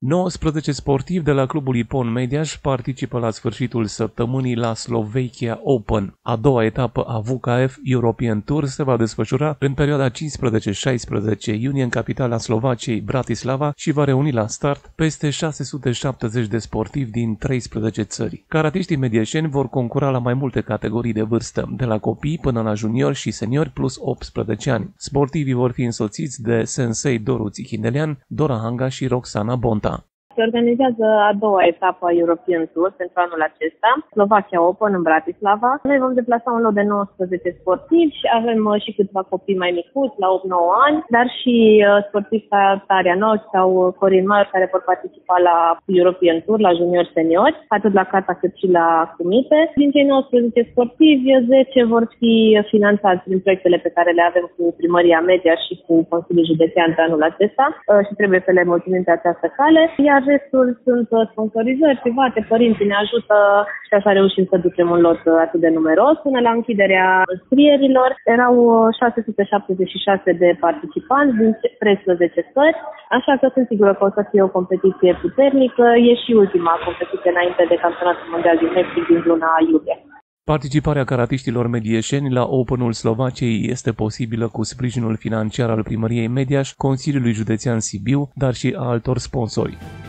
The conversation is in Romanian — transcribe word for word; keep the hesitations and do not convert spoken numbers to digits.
nouăsprezece sportivi de la clubul Ippon Mediaș participă la sfârșitul săptămânii la Slovakia Open. A doua etapă a W U K F European Tour se va desfășura în perioada cincisprezece șaisprezece iunie în capitala Slovaciei, Bratislava, și va reuni la start peste șase sute șaptezeci de sportivi din treisprezece țări. Caratiștii medieșeni vor concura la mai multe categorii de vârstă, de la copii până la juniori și seniori plus optsprezece ani. Sportivii vor fi însoțiți de Sensei Doru Țichindelean, Dora Hanga și Roxana Bonta. Se organizează a doua etapă a European Tour pentru anul acesta, Slovakia Open în Bratislava. Noi vom deplasa un lot de nouăsprezece sportivi și avem și câțiva copii mai micuți, la opt nouă ani, dar și sportivi ca Taria Noci sau Corin Maior, care vor participa la European Tour, la junior-seniori, atât la cata cât și la cumite. Din cei nouăsprezece sportivi, zece vor fi finanțați prin proiectele pe care le avem cu Primăria Mediaș și cu Consiliul Județean de anul acesta și trebuie să le mulțumim pe această cale, iar restul sunt sponsorizări private, părinții ne ajută și așa reușim să ducem un lot atât de numeros. Până la închiderea înscrierilor erau șase sute șaptezeci și șase de participanți din treisprezece țări, așa că sunt sigură că o să fie o competiție puternică. E și ultima competiție înainte de Campionatul Mondial din Mexic din luna iulie. Participarea caratiștilor medieșeni la Openul Slovaciei este posibilă cu sprijinul financiar al Primăriei Mediaș, Consiliului Județean Sibiu, dar și a altor sponsori.